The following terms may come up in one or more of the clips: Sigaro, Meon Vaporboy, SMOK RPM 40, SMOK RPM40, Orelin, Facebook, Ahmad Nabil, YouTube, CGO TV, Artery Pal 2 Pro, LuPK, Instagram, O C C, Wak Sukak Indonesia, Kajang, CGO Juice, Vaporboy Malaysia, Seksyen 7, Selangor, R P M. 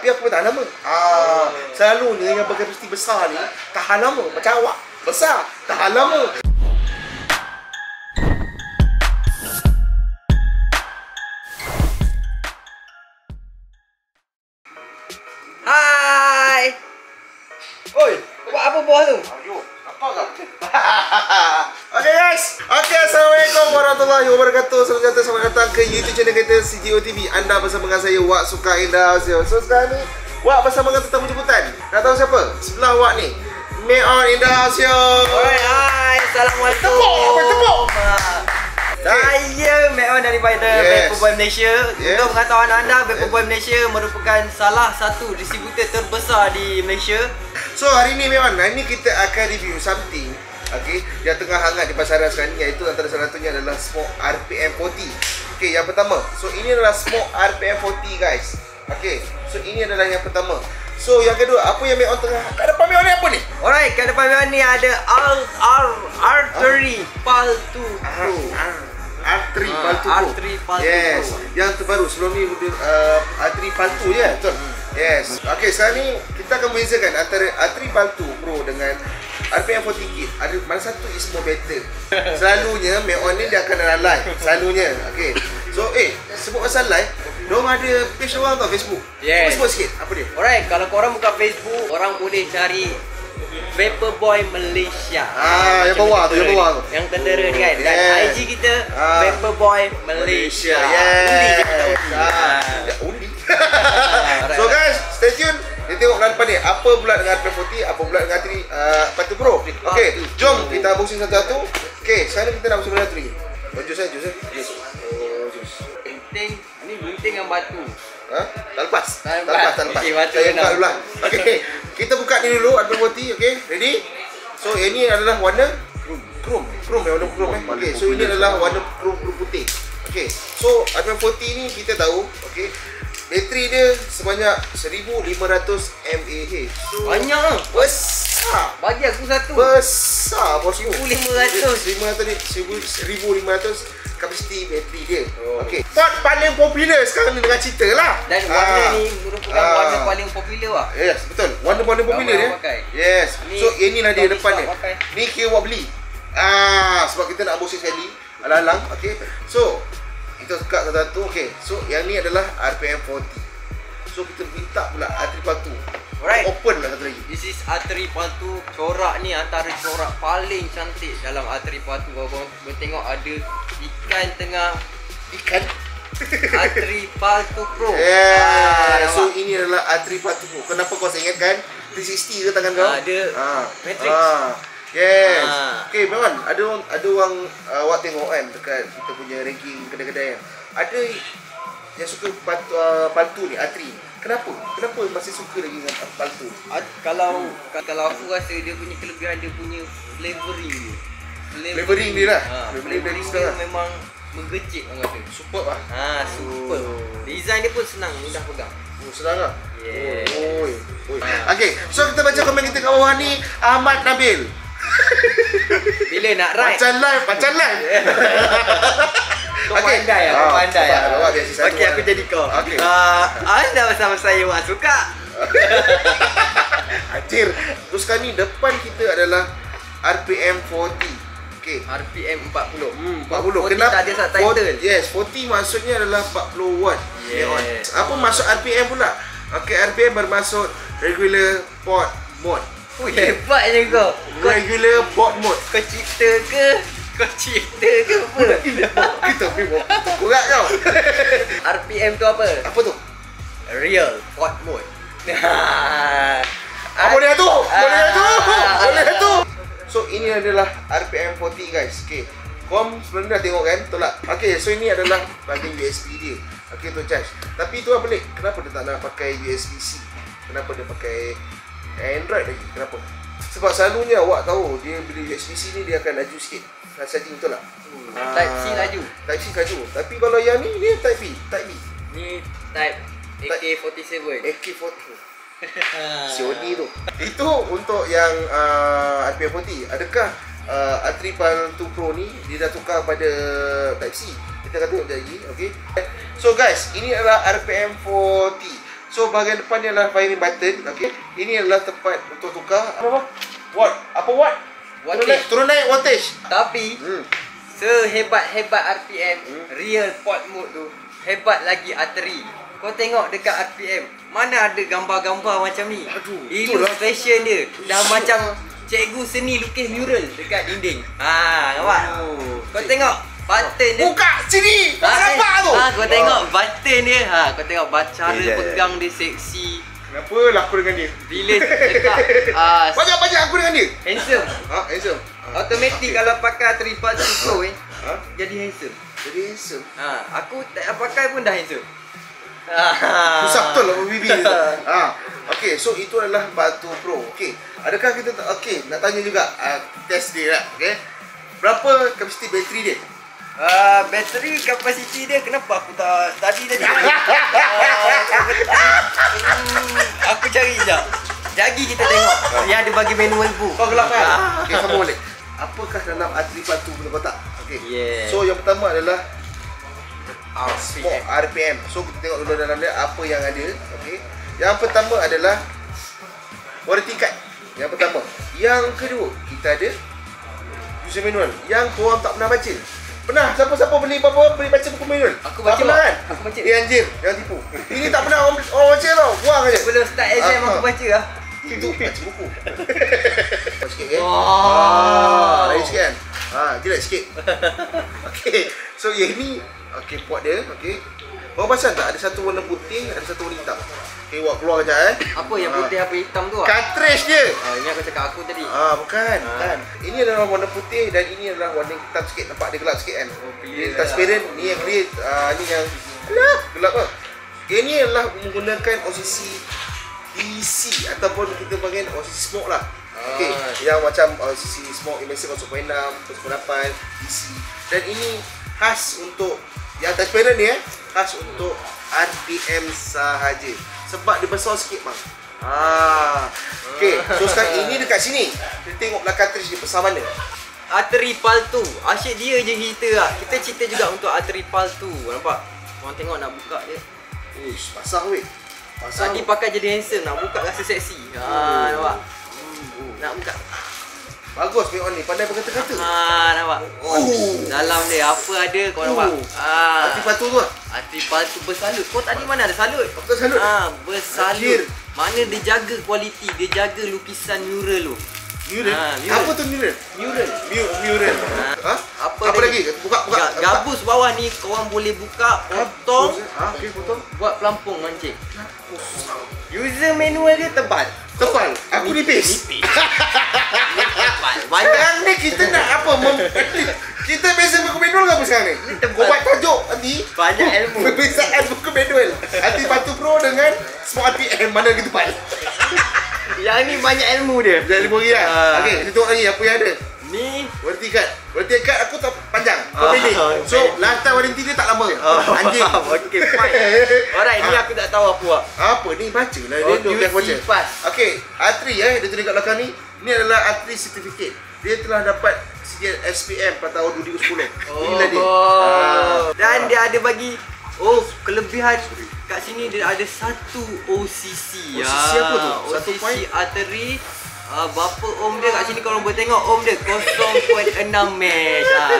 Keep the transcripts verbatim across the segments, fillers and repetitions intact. tapi aku pun tahan lama. Ah, selalunya yang berkapasiti besar ni tahan lama. Macam awak, besar, tahan lama. Hai. Oi, buat apa bos tu? Ayuh, apa kau? Okay guys, okay, assalamualaikum warahmatullahi wabarakatuh. Selamat datang, selamat datang ke YouTube channel kita C G O T V. Anda bersama dengan saya, Wak Sukak Indonesia. So sekarang ni, Wak bersama dengan tetamu jemputan. Nak tahu siapa? Sebelah Wak ni, Meon Indonesia. Alright, hai, assalamualaikum. Tepuk, tepuk. Saya Meon daripada yes. Vaporboy Malaysia. Yes. Untuk pengetahuan anda, Vaporboy Malaysia merupakan salah satu distributor terbesar di Malaysia. So hari ni Meon, hari ni kita akan review something okay, yang tengah hangat di pasaran sekarang ni, iaitu antara salah satunya adalah SMOK R P M forty. Okay, yang pertama, so ini adalah SMOK R P M forty guys. Okay, so ini adalah yang pertama. So yang kedua, apa yang Meon tengah, kat depan Meon ni apa ni? Alright, kat depan Meon ni ada Artery Pal two Pro. Artery Pal two Pro. Artery Pal two Pro. Yes, yang terbaru. Sebelum ni Artery Pal two je, betul? Yes. Okay, sekarang ni kita akan membezakan antara Artery Pal two Pro dengan R P M forty kit, ada mana satu is more better. Selalunya Meon ni dia akan ada live. Selalunya. Okey. So eh sebut pasal live, diorang ada page orang tau Facebook. Yes. Sebut sikit apa dia? Alright, kalau korang buka Facebook, orang boleh cari Vaporboy Malaysia. Ah, yang bawah tu, yang bawah tu. Yang tentera ni kan. Dan I G kita Vaporboy Malaysia. Yes. Undi. So guys, stay tune. Kita tengok depan ni, apa pula dengan R P M forty, apa pula dengan Artery Pal two Pro. Okey, jom kita boxing satu-satu. Okey, sekarang kita nak boxing benda Artery. Oh, jus eh, jus eh. Jus. Oh, jus. Penting, ni penting dengan batu. Ha? Tak lepas. Tak lepas, tak lepas. Okey, batu kena pula. Okey, kita buka ni dulu R P M forty, okey. Ready? So, ini adalah warna chrome. Chrome. Chrome eh, warna chrome eh. Okey, so ini adalah warna chrome putih. Okey. So, R P M forty ni kita tahu, okey. Bateri dia sebanyak seribu lima ratus m A h. So, banyak lah. Besar. Bagi aku satu. Besar bosku. seribu lima ratus. seribu lima ratus kapasiti bateri dia. Oh. Okey. Port paling popular sekarang ni dengan cerita lah. Dan warna ah. ni merupakan ah. warna paling popular lah. Yes, betul. Warna paling popular dia. Pakai. Yes. Ni, so, ini lah dia depan dia. Pakai. Ni kira awak beli. Ah, sebab kita nak bosin sekali. Alang-alang. Okey. So, kita buka satu-satu. Okey. So yang ni adalah R P M forty. So kita minta pula Artery Pal two. Alright. Open lah satu lagi. This is Artery Pal two. Corak ni antara corak paling cantik dalam Artery Pal two. Korang boleh tengok ada ikan tengah. Ikan? Artery Pal two Pro. Yeah. Ah, so ini adalah Artery Pal two Pro. Kenapa kau ingatkan tiga enam kosong ke tangan kau? Ada. Ah, matrix. Ah. Yes. Ha. Okay, memang ada orang, ada orang uh, awak tengok kan dekat kita punya ranking kedai-kedai kan. Ada yang suka paltu, uh, paltu ni, Artery. Kenapa? Kenapa masih suka lagi dengan paltu? At, kalau hmm. kalau aku rasa dia punya kelebihan dia punya flavoring dia. Flavoring, flavoring dia lah. Ha, flavoring, flavoring dia, dia lah. Memang menggecik orang kata. Superb lah. Ha, superb. Oh. Design dia pun senang, mudah pegang. Oh, senang lah. Yes. Oh, oi. Oi. Ha. Okay, so kita baca komen kita kat bawah ni, Ahmad Nabil. Bila nak ride? Macam live, macam live. Kau okay. pandai lah, kau pandai lah. Okey, aku jadi kau. Okay. Uh, anda bersama saya, Wak Sukak. Anjir. Terus sekarang ni, depan kita adalah R P M forty. Okay. R P M forty. Hmm, forty, forty kenapa? Tak ada subtitle. Yes, forty maksudnya adalah empat puluh watt. Yes. Apa maksud R P M pula? Okay, R P M bermaksud regular port mode. Oh, hebatnya kau. Regular board mode. Kau cipta ke? Kau cipta ke apa? Kita pergi buat kurat kau. R P M tu apa? Apa tu? Real board mode. Apa dia tu? Boleh tu? Boleh tu? So, ini adalah R P M forty guys. Okay. Kom sebenarnya dah tengok kan? Tolak. Okay, so ini adalah bagian U S B dia. Okay, tu charge. Tapi tu lah pelik. Kenapa dia tak nak pakai U S B C? Kenapa dia pakai Android lagi? Kenapa? Sebab selalunya awak tahu dia beli U S B C ni dia akan laju sikit. Fast charging betul tak? Hmm. Uh, type C laju. Type C laju. Tapi kalau yang ni dia type B, type B. Ni type A K forty-seven. A K forty-seven. Sony tu. Itu untuk yang uh, R P M forty. Adakah uh, Artery Pal two Pro ni dia dah tukar pada type C? Kita akan tengok lagi, okey. So guys, ini adalah R P M forty. So bahagian depan ni adalah firing button. Okey. Ini adalah tempat untuk tukar apa? Watt. Apa watt? Wattage. Turun naik wattage. Tapi hmm. sehebat-hebat R P M hmm. real port mode tu, hebat lagi Artery. Kau tengok dekat R P M, mana ada gambar-gambar macam ni. Aduh, illustration dia dah macam cikgu seni lukis mural dekat dinding. Ha, nampak? Oh, kau tengok button dia. Buka sini. Kau ha, nampak eh. tu. Ha, kau tengok oh. button dia. Ha, kau tengok cara yeah, pegang yeah. dia seksi. Kenapa lah aku dengan dia? Bila dekat ah uh, banyak-banyak aku dengan dia. Handsome. Ha, handsome. Automatik okay. kalau pakai Artery Pal two Pro eh. Ha? Jadi handsome. Jadi handsome. Ha, aku tak pakai pun dah handsome. Susah betul lah bibi tu. Ha. Okey, so itu adalah Pal two Pro. Okey. Adakah kita okey, nak tanya juga uh, test dia lah, okey. Berapa kapasiti bateri dia? Uh, bateri kapasiti dia kenapa aku tak tadi tadi. uh, aku cari je. Lagi kita tengok. Yang ada bagi manual book. Kau gelap kan? Okey, sambung balik. Apakah dalam Artery Pal two boleh kotak? Okey. Yeah. So yang pertama adalah R P M. So kita tengok dulu dalam dia apa yang ada. Okey. Yang pertama adalah warranty card. Yang pertama. Yang kedua, kita ada user manual yang korang tak pernah baca. Pernah siapa-siapa beli apa-apa beli baca buku manual? Aku baca. Kan? Aku baca. Eh anjir, jangan tipu. Ini tak pernah orang, orang baca tau. Buang aje. Sebelum start exam aku baca ah. Itu baca buku. Baca sikit kan? Ah, lain sikit kan? Ha, jelek sikit. Okey. So yang ni okey, port dia, okey. Kau pasang tak? Ada satu warna putih, ada satu warna hitam. Okey, buat keluar kejap eh. Apa yang putih, apa hitam tu? Cartridge dia. Ah, ini aku cakap aku tadi. Ah, bukan, ah. bukan. Ini adalah warna putih dan ini adalah warna hitam sikit. Nampak dia gelap sikit kan? Oh, ini transparent, ni yang grey, ah, ni yang gelap. Gelap ah. Ini adalah menggunakan O C C D C ataupun kita panggil O C C SMOK lah. Okey, ah. yang macam O C C SMOK Emission zero point enam, zero point lapan, D C. Dan ini khas untuk yang transparent ni eh, khas untuk R P M sahaja. Sebab dia besar sikit bang. Ah. Okey, so sekarang ini dekat sini. Kita tengok belakang cartridge dia besar mana. Artery Pal two. Asyik dia je cerita ah. Kita cerita juga untuk Artery Pal two. Nampak? Orang tengok nak buka dia. Uish, basah weh. Basah. Tadi pakai jadi handsome, nak buka rasa seksi. Ha, ah, nampak? Hmm. Nak buka. Bagus Meon ni, pandai berkata-kata. Haa, nampak? Oh. Dalam dia, apa ada kau nampak? Haa. Artery Pal two tu lah? Artery Pal two bersalut. Kau tadi mana ada salut? Kau tak salut? Haa, bersalut. Akhir. Mana dia jaga kualiti, dia jaga lukisan mural tu. Mural? Ha, mural. Apa tu mural? Mural. Mural. Ha? Apa, apa lagi? Buka, buka. Gabus bawah ni, korang boleh buka, potong. Ha, okey, potong. Buat pelampung mancing. User manual dia tebal. Tebal? Aku nipis. Nipis. Sekarang ni kita nak apa? Kita biasa buku manual ke apa sekarang ni? Ubat tajuk nanti. Banyak ilmu. Perbezaan buku manual Artery Pal two Pro dengan Smok R P M, mana lagi tebal? Yang ni banyak ilmu dia. Banyak ilmu dia. Okey, kita tengok lagi apa yang ada. Ni warranty card. Warranty card aku tak panjang. Kau pendek. So, last time warranty dia tak lama. Anjing. Okey, fine. Alright, ni aku tak tahu apa buat. Apa ni? Bacalah dia tu. Okey, baca. Okey, Artery eh, dia tulis kat belakang ni. Ini adalah Artery certificate. Dia telah dapat sijil S P M pada tahun dua ribu sepuluh. Oh. Inilah dia. Ah. Dan ah. dia ada bagi oh kelebihan kat sini dia ada satu O C C. O C C ah. apa tu? Satu O C C point? Artery ah, berapa ohm dia kat sini kalau boleh tengok ohm dia zero point enam mesh. Ah.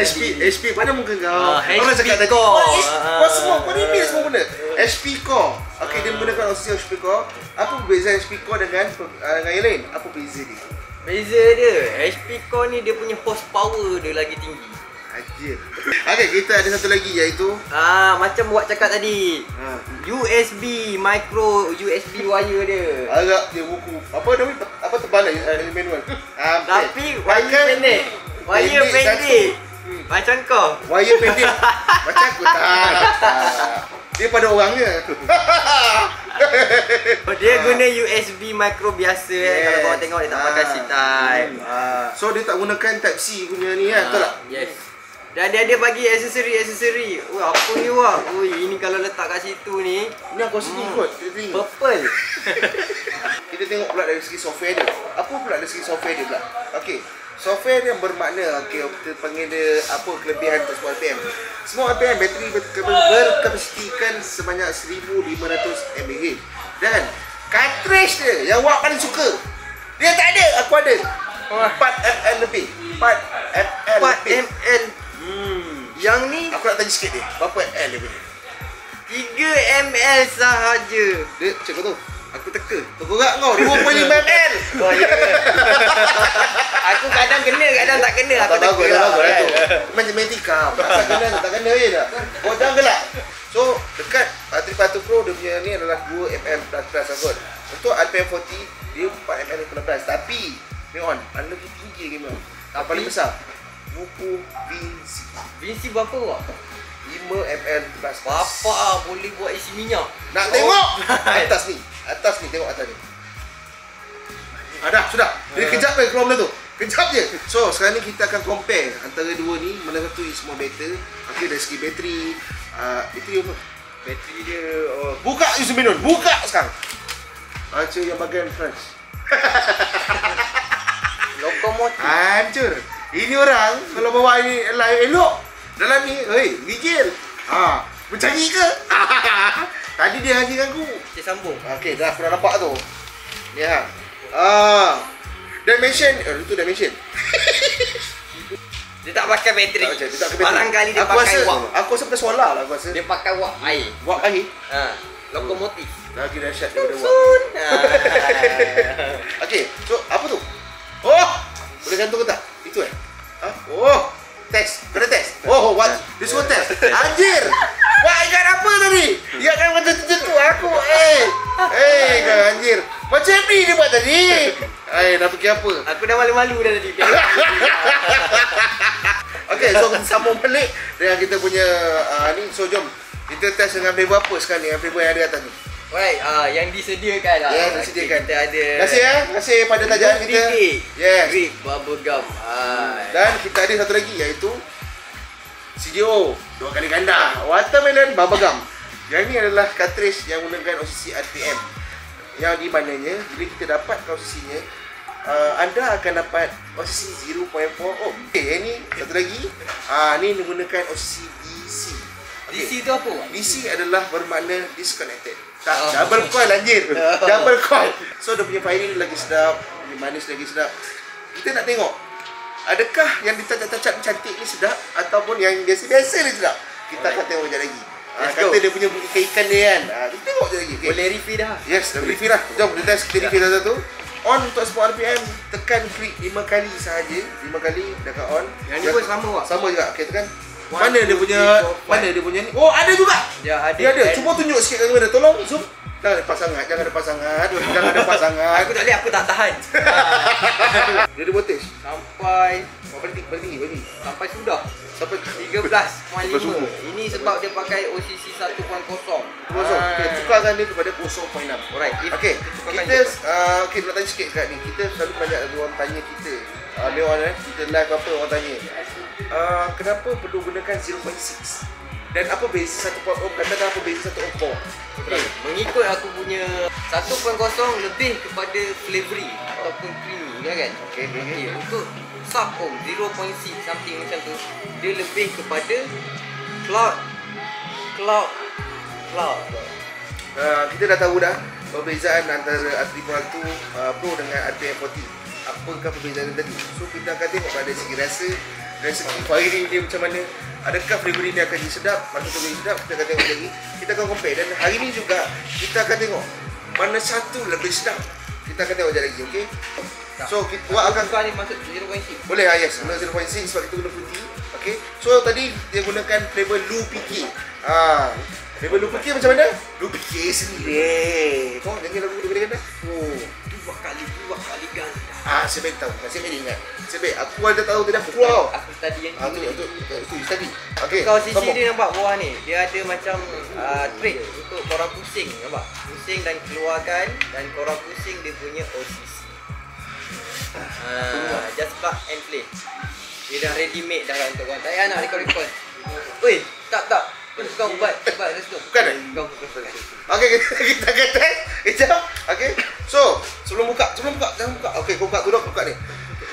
H P H P pada muka kau. Orang cakap tadi. Kau semua kau ni miss semua benda. H P core. Okey, dia menggunakan O C C H P core. Apa perbezaan H P core dengan dengan yang lain? Apa beza dia? Beza dia, H P core ni dia punya horsepower dia lagi tinggi. Ajir. Okey, kita ada satu lagi iaitu ah macam buat cakap tadi. Ha. U S B, micro U S B wire dia. Agak dia buku. Apa nama apa tebal lah uh, manual. Ah, tapi wire pendek. Wire pendek. Hmm. Macam kau. Wire pendek. Macam aku tak. Dia pada orangnya. Dia guna U S B micro biasa yes. eh. Kalau kau tengok dia tak pakai C type. Hmm. So dia tak gunakan type C punya ni kan, betul tak? Yes. Dan dia ada bagi aksesori-aksesori. Oi, apa ni wah? Oi, ini kalau letak kat situ ni, ni aku sini hmm. kot. Purple. Kita tengok pula dari segi software dia. Apa pula dari segi software dia pula? Okey. Software yang bermakna, okay, kita panggil dia apa kelebihan untuk SMOK R P M. SMOK R P M bateri berkapasitikan sebanyak seribu lima ratus m A h. Dan cartridge dia yang Wak paling suka, dia tak ada, aku ada empat M L lebih. Empat M L lebih. empat M L. Hmm. Yang ni aku nak tanya sikit dia, berapa M L dia punya? tiga M L sahaja. Dia macam tu. Aku teka. Tergorak kau dua puluh lima M L. Oh, ya. Aku kadang kena, kadang tak kena. Aku tak teka lah. Macam main tikam. Asal kena tak kena je tak. Oh, jangan gelap. So, dekat Artery Pal two Pro dia punya ni adalah dua M L plus plus kot. Untuk R P M forty dia empat M L plus plus. Tapi Meon, mana lebih tinggi lagi Meon? Yang paling besar buku Vinci. Vinci berapa Wak? lima M L plus. Bapak ah, boleh buat isi minyak. Nak oh, tengok? Atas ni. Atas ni, tengok atas ni. Ah, dah, sudah. Dia kejap je keluar benda tu. Kejap je. So, sekarang ni kita akan compare antara dua ni, mana satu is more better. Okey, dari segi bateri, uh, bateri apa? Bateri dia oh. Buka Yusuf Minun, buka sekarang. Macam yang bagian France. Lokomotif. Hancur. Ini orang kalau bawa ini live elok. Dalam ni, hei, rijil. Ha, mencari ke? Tadi dia haji aku. Dia sambung. Okey, dah aku dah nampak tu. Ni ha. Ah. Dimension, eh, itu dimension. Dia tak pakai bateri. Tak, dia tak pakai bateri. Barangkali dia aku pakai rasa, wak. Aku rasa pasal solar lah aku rasa. Dia pakai wak air. Wak air? Ha, lokomotif. Lagi dahsyat daripada wak. Okey, so apa tu? Oh! Boleh gantung ke tak? Itu eh? Ha? Oh! Test! Kena test! Oh! What? Dia suruh test! Anjir! Wak ingat apa tadi? Dia kan macam terjentuk aku! Eh! Eh! Kan anjir! Macam ni dia buat tadi! Eh! Dah fikir apa? Aku dah malu-malu dah tadi! Okay! So kita sambung balik dengan kita punya uh, ni. So jom! Kita test dengan flavor apa sekarang ni? Dengan flavor yang ada atas ni? Alright, uh, yang disediakan lah. Yeah, disediakan. Kita ada. Terima kasih ya, terima kasih pada tajaan kita. Yes. Grape bubble gum. Hai. Dan kita ada satu lagi iaitu C G O dua kali ganda watermelon bubble gum. Yang ni adalah cartridge yang menggunakan O C C R P M. Yang di mananya bila kita dapat O C C-nya, uh, anda akan dapat O C C zero point four. Oh, okey, yang ni satu lagi. Ah, uh, ni menggunakan O C C D C. Okay. D C itu apa? D C adalah bermakna disconnected. Tak, oh. Double coil anjir. Oh. Double coil. So dia punya firing lagi sedap, dia manis lagi sedap. Kita nak tengok adakah yang ditacat-tacat cantik ni sedap ataupun yang biasa-biasa ni sedap. Kita akan tengok sekejap lagi. Ha, kata dia punya ikan dia kan. Ha, kita tengok sekejap lagi. Okay. Boleh review dah. Yes, dah review dah. Jom kita test, kita review satu-satu. On untuk SMOK R P M, tekan klik lima kali sahaja. lima kali dah kat on. Yang ni pun sama tak? Sama juga. Okay, tekan. One, mana dia punya, three, mana dia punya ni? Oh, ada juga. Ya, ada. Dia ada. Cuba tunjuk sikit kamera. Tolong zoom. Jangan lepas sangat, jangan lepas sangat. Jangan lepas sangat. Aku tak boleh, aku tak tahan. Dia ada voltage sampai berapa tinggi? Berapa? Sampai sudah. Sampai tiga belas koma lima. Ini sebab dia pakai O C C satu kosong. kosong. Okey, tukarkan dia kepada kosong koma enam. Alright. Okey. Kita uh, okey nak tanya sikit kat ni. Kita selalu banyak orang tanya kita. Ah, uh, Meon eh, kita live apa orang tanya. Uh, kenapa perlu gunakan zero point enam dan apa beza satu koma kosong? Katakan apa beza satu koma kosong. Okay. Mengikut aku punya satu koma kosong lebih kepada flavory ataupun creamy kan. Okey, okey. Untuk sub-om zero point enam something macam tu, dia lebih kepada cloud cloud cloud. Uh, kita dah tahu dah perbezaan antara Artery Pal two uh, Pro dengan R P M forty. Apakah perbezaan tadi? So kita akan tengok pada segi rasa, dari segi firing dia macam mana, adakah flavor dia akan jadi sedap, masa tu boleh sedap, kita akan tengok lagi. Kita akan compare dan hari ni juga kita akan tengok mana satu lebih sedap. Kita akan tengok sekejap lagi, okey? So, kita buat akan tukar ni masuk zero point enam. Boleh, ah, yes, guna zero point enam sebab kita guna putih, okey? So, tadi dia gunakan flavor LuPK. Ah, flavor LuPK macam mana? LuPK sendiri. Kau jangan lagu dia kena. Oh, dua kali, dua kali ganda. Ah, sebab tahu, sebab ingat. Sebab aku ada tahu dia dah keluar. Aku tadi yang ni untuk itu tadi. Okey. Kau sisi dia nampak bawah ni. Dia ada macam uh, trick untuk korang pusing, nampak? Pusing dan keluarkan dan korang pusing dia punya O C C. Ah, just plug and play. Dia dah ready made dah untuk korang. Tak payah nak record-record. Weh, tak tak. Kau buat, buat let's go. Bukan eh? Kau bukan. Okey, kita kita test. Okey. So, sebelum buka, sebelum buka, jangan buka. Okey, kau buka dulu, buka ni.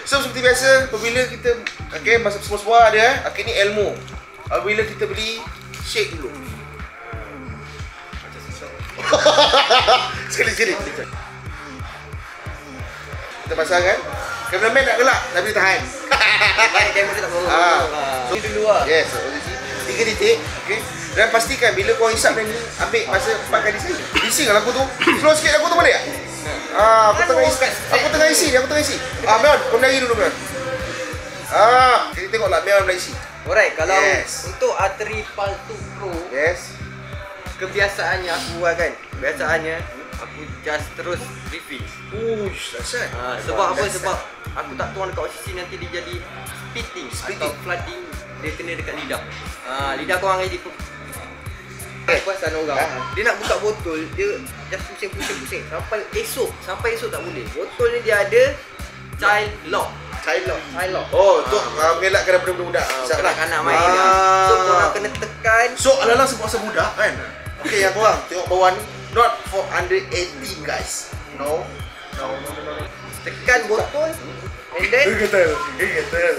So seperti biasa, apabila kita okay, masuk semua-semua ada eh. Okay, ni ilmu. Apabila kita beli, shake dulu. Sekali-sekali. Kita pasangkan. Kameraman nak gelak tapi tahan. Baik, kamera tak boleh. Ah. So dulu ah. Yes, tiga titik. Okey. Dan pastikan bila kau hisap dan ni ambil masa empat kali sekali. Bising lah aku tu. Slow sikit aku tu boleh tak? Ah, aku tengah isi. Aku tengah isi, aku tengah isi. Ah, Meon, kau lagi dulu Meon. Ah, kita tengoklah Meon nak isi. Alright, kalau yes. Untuk Artery Pal two Pro. Yes. Kebiasaannya aku buat kan. Kebiasaannya aku just terus refill. Ush, dahsyat. Ah, sebab apa? Sebab aku tak tuang dekat O C C nanti dia jadi spitting, spitting. Atau flooding. Dia kena dekat lidah. Ah, lidah korang jadi eh, puasan orang. Ah. Dia nak buka botol, dia just pusing-pusing-pusing sampai esok, sampai esok tak boleh. Botol ni dia ada child lock. Child lock. Child lock. Oh, untuk ah. uh, mengelakkan daripada budak-budak. Sebablah ah, anak main ah. Dia. So korang kena tekan. So alalah semasa budak kan. Okey, yang korang tengok bawah ni not for under eighteen guys. No. No, no, no, no. Tekan botol. And then gatal. Gatal.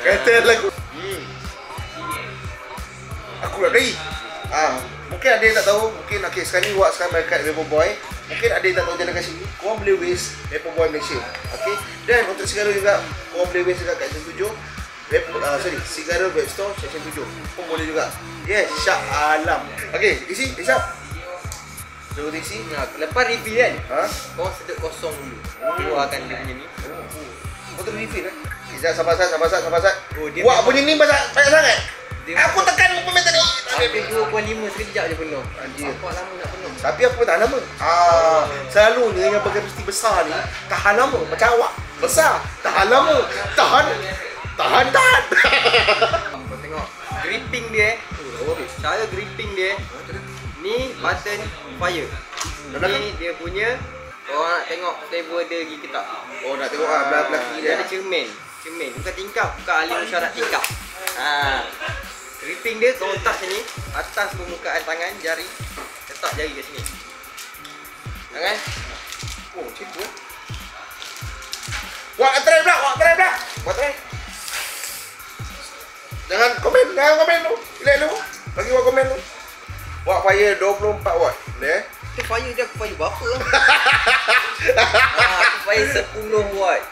Gatal lagu. Hmm. Aku nak lagi. Ah, mungkin ada yang tak tahu, mungkin okey sekarang ni Wak sekarang dekat Vaporboy. Mungkin ada yang tak tahu jalan kat sini. Korang boleh waste Vaporboy Malaysia. Okey. Dan untuk Sigaro juga, korang boleh waste dekat section tujuh. Web uh, sorry, Sigaro Web Store section tujuh. Korang boleh juga. Yes, syak alam. Okey, isi, isap. So di sini nak lepas refill kan. Ha? Kau sedut kosong dulu. Keluarkan dia punya ni. Kau terus refill eh. Izat sabar sat, sabar sat, sabar sat. Oh, dia Wak punya ni banyak sangat. Aku tekan pemen tadi. Sampai dua koma lima sekejap je penuh. Anjir. Apa lama nak penuh. Tapi aku tak lama. Ah, selalunya yang pakai pasti besar ni tahan lama macam awak. Besar, tahan lama. Tahan. Tahan tahan. Kau tengok gripping dia eh. Cara gripping dia. Ni button fire. Ni dia punya. Korang nak tengok flavor dia pergi ke tak. Oh nak tengok ah belah-belah kiri dia. Dia ada cermin. Cermin. Bukan tingkap. Bukan ahli musyarat tingkap. Haa. Ripping dia korang letak sini. Atas permukaan tangan jari. Letak jari kat sini. Tangan. Oh macam tu eh. Wak try pula. Wak try pula. Wak try. Jangan komen. Jangan komen tu. Pilih tu. Bagi Wak komen tu. Wak fire dua puluh empat watt. Boleh eh? Itu fire dia aku fire berapa lah. Haa, aku fire sepuluh watt.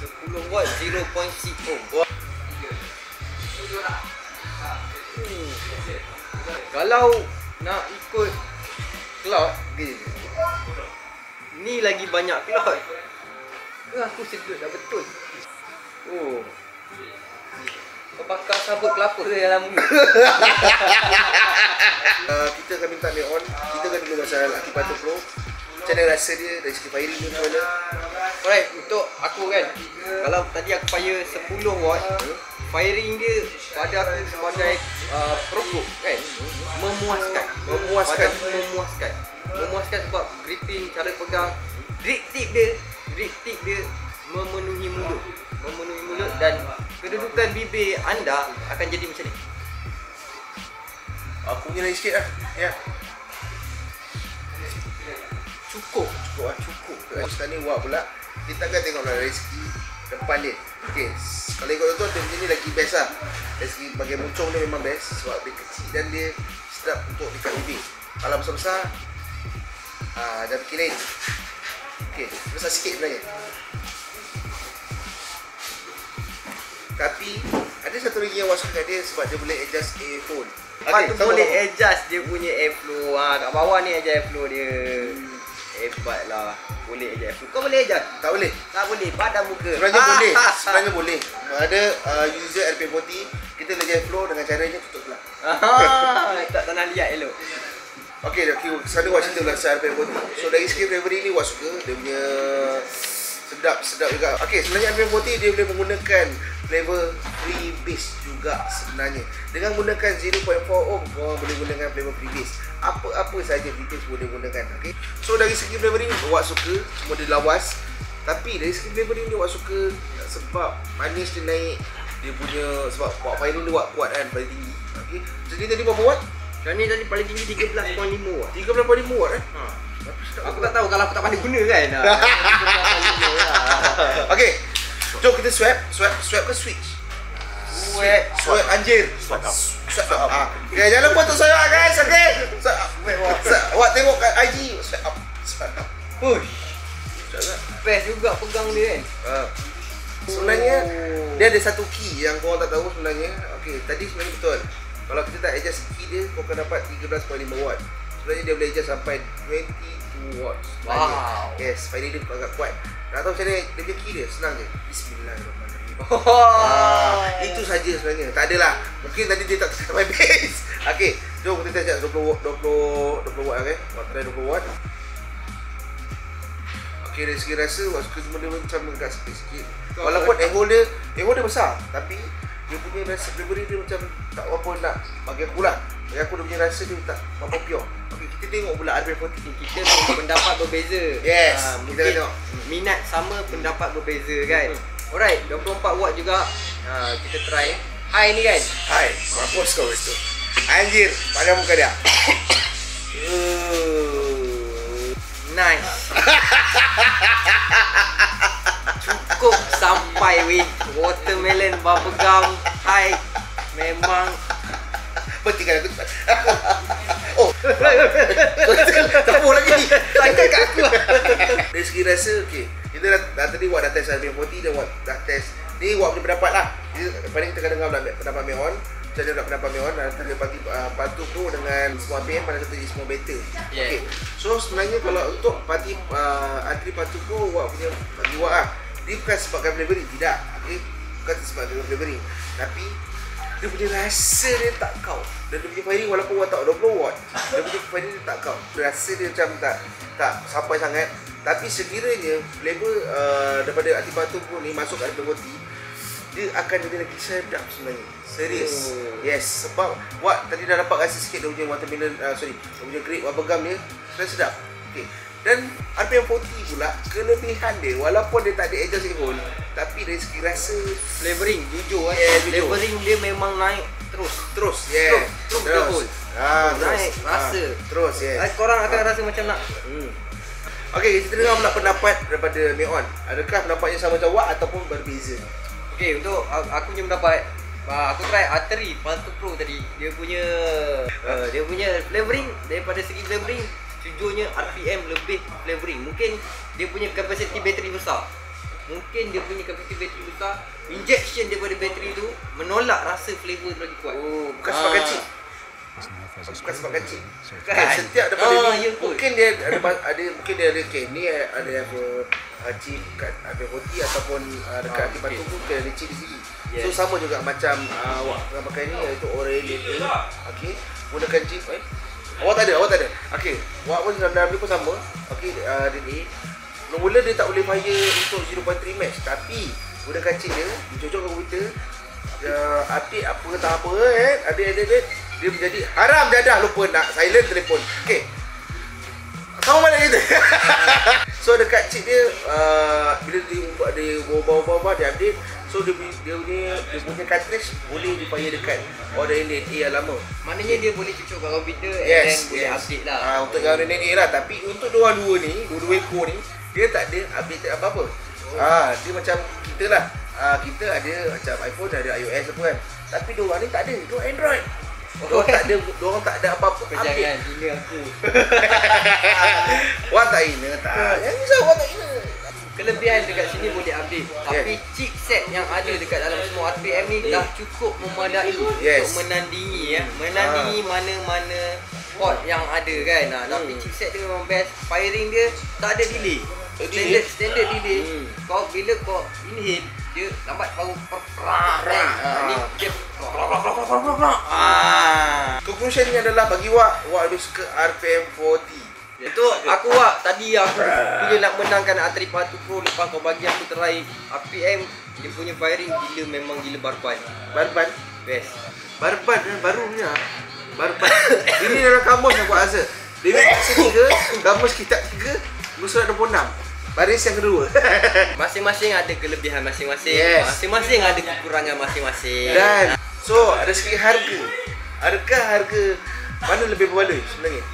sepuluh watt zero point enam ohm. Hmm. Kalau nak ikut cloud, ni lagi banyak cloud. Aku sedut dah betul. Oh. Kau bakar sabut kelapa dia dalam mulut. uh, Kita akan minta Meon. Kita akan dulu pasal Artery Pal two Pro. Macam mana rasa dia dari segi firing dia macam mana. Alright, untuk aku kan, kalau tadi aku fire sepuluh watt, firing dia pada aku sebagai uh, perokok kan, memuaskan. Memuaskan pada, Memuaskan Memuaskan sebab gripping, cara pegang, grip tip dia Grip tip dia memenuhi mulut. Memenuhi mulut dan kedudukan bibir anda akan jadi macam ni. Aku punya lagi sikit lah. Ya. Cukup. Cukup lah. Cukup. Sekarang ni Wak pula. Kita akan tengok dari segi depan dia. Okay. Kalau ikut tu, dia punya ni lagi best lah. Dari segi bagian muncung dia memang best. Sebab dia kecil dan dia sedap untuk dekat bibir. Kalau besar-besar, aa, dah fikir lain. Okay. Besar sikit sebenarnya. Tapi ada satu lagi yang Wak suka dia sebab dia boleh adjust airflow. Okay, so boleh adjust dia punya airflow. Ha, kat bawah ni adjust airflow dia. Hmm. Hebatlah. Boleh adjust airflow. Kau boleh adjust? Tak boleh. Tak boleh. Pada muka. Sebenarnya ah, boleh. Ah, Sebenarnya ah. boleh. Ada uh, user R P M forty, kita boleh adjust airflow dengan caranya tutup pula. Ah, tak tanah liat elok. Okey, okey. Saya Wak cerita pula pasal R P M forty. So dari segi bravery ni Wak suka dia punya sedap, sedap juga. Okey, sebenarnya R P M forty dia boleh menggunakan flavor free base juga sebenarnya. Dengan menggunakan zero point empat ohm, korang boleh gunakan flavor free base. Apa-apa saja free base boleh gunakan. Okey. So dari segi flavoring Wak suka, cuma dia lawas. Tapi dari segi flavoring ni Wak suka sebab manis dia naik, dia punya sebab Wak firing dia Wak kuat kan, paling tinggi. Okey. Jadi tadi berapa watt? Dan ni tadi paling tinggi tiga belas perpuluhan lima watt. tiga belas perpuluhan lima watt eh. Ha. Aku tak tahu kalau aku tak pandai guna kan. Okey. Jom kita swap, swap, swap ke switch? Swap, swap anjir. Swap up. Swap up. Ah. Okay, jangan lupa tu saya guys, okey. Swap up. Awak tengok kat I G, swap up. Swap up. Push. Best juga pegang dia kan. Ha. Sebenarnya dia ada satu key yang korang tak tahu sebenarnya. Okey, tadi sebenarnya betul. Kalau kita tak adjust key dia, kau akan dapat tiga belas koma lima watt. Sebenarnya dia boleh adjust sampai dua puluh dua watts. Wow. Yes, final dia agak kuat. Nak tahu macam mana dia punya key dia? Senang je. Bismillahirrahmanirrahim. Oh. Ah, itu saja sebenarnya. Tak adalah. Mungkin tadi dia tak tekan my base. Okey, jom kita adjust dua puluh watt, dua puluh watt okey. Watt try dua puluh watt. Okey, dari segi rasa, Wak Sukak benda macam dekat sikit-sikit. Walaupun air hole dia, air hole dia besar. Tapi dia punya rasa delivery dia macam tak apa nak bagi aku lah. Bagi aku dia punya rasa dia tak apa pure. Okey, kita tengok pula R P M forty kita pendapat berbeza. Yes, ha, kita akan tengok. Minat sama, pendapat berbeza kan. Alright, dua puluh empat watt juga. Ha, kita try. High ni kan? High, mampus kau itu. Anjir, pada muka dia. uh, nice. Cukup sampai weh. Watermelon, bubblegum, high. Memang bertiga aku cepat. Oh, tepuk lagi. Tangkap kat aku. Dari segi rasa, okay. Kita dah, dah tadi Wak dah test R P M forty dan Wak dah test. Ni Wak punya pendapat lah. Paling kita akan dengar pendapat Meon. Macam mana pula pendapat Meon. Nanti dia bagi uh, Pal two Pro dengan semua R P M pada satu semua better. Yeah. Okay. So sebenarnya kalau untuk parti uh, Artery Pal two Pro, Wak punya bagi Wak lah. Dia bukan sebabkan delivery, tidak. Okay. Bukan sebabkan delivery. Tapi dia punya rasa dia tak kau. Dan dia punya firing walaupun Wak tak dua puluh watt, dia punya firing dia tak kau. Rasa dia macam tak tak sampai sangat. Tapi sekiranya flavor uh, daripada Artery Pal two Pro ni masuk kat R P M forty, dia akan jadi lagi sedap sebenarnya. Serius. Oh. Yes, sebab Wak tadi dah dapat rasa sikit dia punya watermelon, uh, sorry, dia punya grape bubblegum dia sebenarnya sedap. Okey. Dan R P M forty pula kelebihan dia walaupun dia tak ada adjust hole, tapi dari segi rasa flavoring jujur eh yeah, flavoring dia memang naik terus terus yeah terus terus, terus. Ah, terus. Naik ah, rasa terus yeah ah, korang akan ah. rasa macam nak hmm. Okey, kita dengar pula pendapat daripada Meon. Adakah pendapatnya sama macam Wak ataupun berbeza? Okey, untuk aku punya pendapat, aku try Artery Pal two Pro tadi. Dia punya uh, dia punya flavoring, daripada segi flavoring sejujurnya R P M lebih flavoring. Mungkin dia punya kapasiti bateri besar. Mungkin dia punya kapasiti bateri besar. Injection daripada bateri tu menolak rasa flavor tu lagi kuat. Oh, bukan sebab kecil. Bukan sebab kecil. Kan setiap daripada ah, dia, ya, mungkin dia ada ada mungkin dia ada okay, ni ada apa chip kat R P M forty ataupun uh, dekat ah, R P M forty tu dia ada chip di sini. Yes. So sama juga macam uh, Wak tengah pakai ni iaitu Orelin. Okey, gunakan chip eh. Awak tak ada, awak tak ada. Okey, Wak pun dalam dia pun sama. Okey, uh, dia ni mula dia tak boleh fire untuk zero point three mesh, tapi gunakan chip dia, dicocok ke komputer. Uh, update apa tak apa eh. Update update dia menjadi haram dadah, lupa nak silent telefon. Okey. Sama balik kita. So dekat chip dia uh, bila dia buat dia ubah-ubah dia update, so dia dia punya dia punya cartridge boleh dipaya dekat order late A yang lama. Maknanya dia boleh cucuk kat komputer dan boleh update lah. Uh, untuk order late A lah, tapi untuk dua-dua ni, dua-dua ekor ni dia tak ada update apa-apa. Oh. Ah, dia macam kita lah. Ah, kita ada macam iPhone, ada iOS apa kan. Tapi dia orang ni tak ada, dia Android. Orang tak ada, dia orang tak ada apa-apa update. Jangan hina aku. Wah, tak hina tak. Yang ni saya tak hina. Kelebihan dekat sini boleh update. Yes. Tapi chipset yang ada dekat dalam semua R P M ni dah cukup memadai yes. untuk menandingi ya, menandingi mana-mana ha. port yang ada kan. Ha, tapi hmm. chipset dia memang best. Firing dia tak ada delay. Standard, standard delay. Hmm. Kau bila kau inhale, dia lambat baru perang. Ni dia ah. Conclusion ni adalah bagi Wak, Wak lebih suka R P M forty. Itu aku Wak, tadi aku bila nak menangkan Artery Pal two Pro lepas kau bagi aku try R P M, dia punya firing gila, memang gila barban. Barban best. Barban barunya. Barban. Ini dalam kamus aku rasa. Dia tiga, kamus kita tiga. Musulat dua puluh enam. Baris yang kedua. Masing-masing ada kelebihan masing-masing. Masing-masing yes. ada kekurangan masing-masing. Dan so, dari segi harga. Adakah harga mana lebih berbaloi sebenarnya?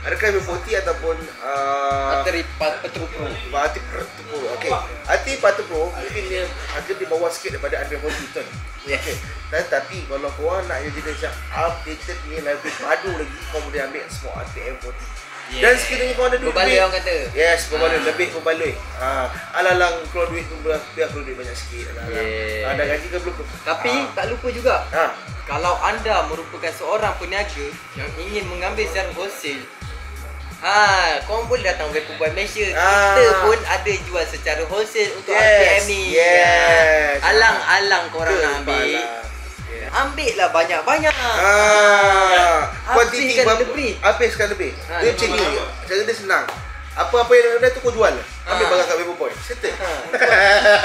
R P M forty ataupun uh, Artery Pal two Pro. Artery Pal two Pro. Okey. Artery Pal two Pro mungkin dia harga dia bawah sikit daripada R P M forty ton. Yes. Okey. Dan tapi kalau korang nak jadi macam updated ni lebih padu lagi, kau boleh ambil semua R P M forty. Yeah. Dan sekiranya kau ada duit berbaloi orang kata. Yes, berbaloi, ha. lebih berbaloi. Ah, ha. alalang keluar duit tu biar keluar duit banyak sikit. Alalang. Yeah. Ada gaji ke belum? Tapi ha. tak lupa juga. Ha. Kalau anda merupakan seorang peniaga yang ingin mengambil secara wholesale, ha, kau boleh datang Vaporboy Malaysia. Ha. Kita pun ada jual secara wholesale untuk yes. R P M ni. Yes. Ha. Alang-alang korang nak ambil. Ambil lah banyak-banyak. Haa, kuantiti lebih. Habiskan lebih. Ha, dia macam ni. Cara dia senang. Apa-apa yang ada tu kau jual. Ha. Ambil barang kat Vaporboy. Settle. Ha.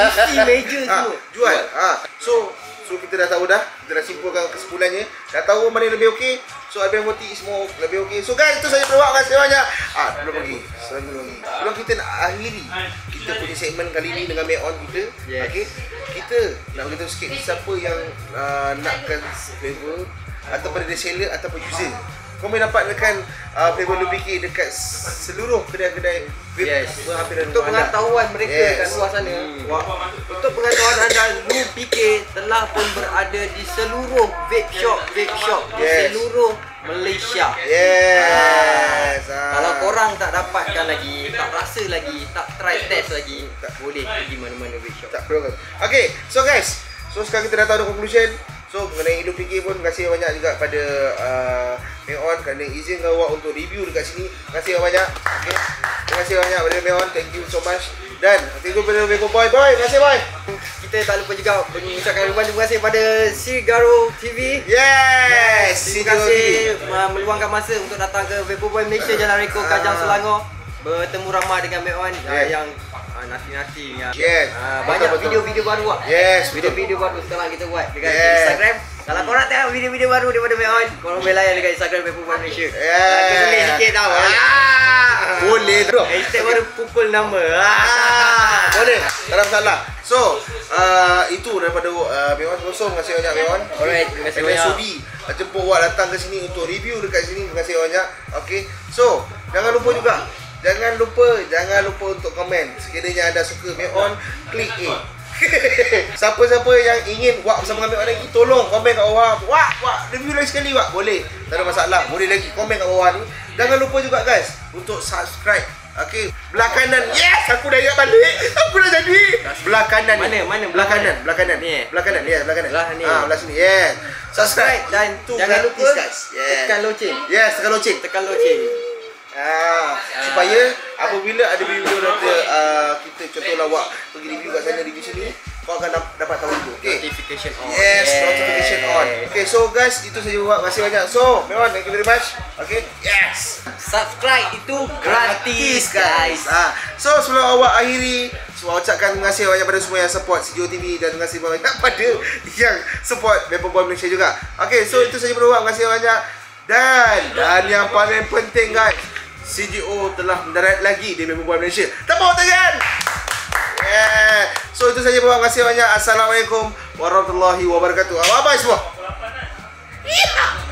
Isi meja ha. tu. Jual. Ha. So, so kita dah tahu dah. Kita dah simpulkan kesimpulannya. Dah tahu mana yang lebih okey. So, R P M forty is more lebih okey. So, guys, itu saya berwak. Terima kasih banyak. Ha, belum lagi. Sebelum ni. Sebelum kita nak akhiri kita punya segmen kali ni dengan Meon kita. Yes. Okey. Kita nak beritahu sikit siapa yang uh, nakkan flavor ataupun reseller ataupun user. Kau boleh dapat dekat uh, flavor LuPK dekat seluruh kedai-kedai yes. untuk pengetahuan anda. mereka yes. kat luar sana. Hmm. Untuk pengetahuan anda, LuPK telah pun berada di seluruh vape shop, vape shop yes. di seluruh Malaysia. Yes. Ha. Ha. Kalau korang tak dapatkan lagi, tak rasa lagi, tak try test lagi, tak boleh pergi mana-mana vape shop. Tak perlu. Okey, so guys, so sekarang kita dah tahu the conclusion. So mengenai LuPK pun terima kasih banyak juga pada uh, Meon kerana izinkan awak untuk review dekat sini. Terima kasih banyak. Okay. Terima kasih banyak pada Meon. Thank you so much. Dan thank you pada Vaporboy. Bye. Terima kasih bye. Kita tak lupa juga mengucapkan ribuan terima kasih pada Sigaro T V. Yes. Terima kasih meluangkan masa untuk datang ke Vaporboy Malaysia, Jalan Reko, Kajang, Selangor. Bertemu ramah dengan Meon yeah. yang nanti-nanti yang yes. uh, banyak video-video baru lah. Yes, video-video baru sekarang kita buat dekat yes. Instagram. Kalau hmm. korang tengok video-video baru daripada Meon, korang boleh layan dekat Instagram Vaporboy Malaysia. Yeah. Kita selit sikit tau. Ah. Ah. Boleh tu. Hashtag baru pukul nama. Ah. Boleh. Tak ada masalah. So, uh, itu daripada uh, Meon kosong. Terima kasih banyak Meon. Alright, terima kasih banyak. Sudi jemput awak datang ke sini untuk review dekat sini. Terima kasih banyak. Okey. So, jangan lupa juga Jangan lupa, jangan lupa untuk komen. Sekiranya anda suka Meon, klik A. Siapa-siapa yang ingin Wak bersama dengan Meon lagi, tolong komen kat bawah. Wak, Wak, review lagi sekali Wak. Boleh, tak ada masalah. Boleh lagi, komen kat bawah ni. Jangan lupa juga guys, untuk subscribe. Okay, belah kanan. Yes, aku dah ingat balik. Aku dah jadi. Belah kanan ni. Mana, mana? Belah kanan, belah kanan. Ni. Belah kanan, yes, belah kanan. Belah ni. Ah, belah sini, yes. Subscribe dan jangan lupa tekan loceng. Yes, tekan loceng. Tekan loceng. Ah, supaya apabila ada video daripada uh, kita contohlah awak pergi review kat sana review sini, kau akan dapat tahu dulu. Okay. Notification on. Yes, yeah. notification on. Okay, so guys, itu saja buat. Terima kasih banyak. So, Meon, thank you very much. Okay, yes. Subscribe itu gratis, guys. Ah, so sebelum awak akhiri, semua ucapkan terima kasih banyak pada semua yang support C G O T V dan terima kasih banyak pada yang support Vaporboy Malaysia juga. Okay, so itu saja buat. Terima kasih banyak. Dan dan yang paling penting guys, C G O telah mendarat lagi di Vaporboy Malaysia. Tepuk tangan! Yeah. So itu saja, terima kasih banyak. Assalamualaikum warahmatullahi wabarakatuh. Bye-bye semua.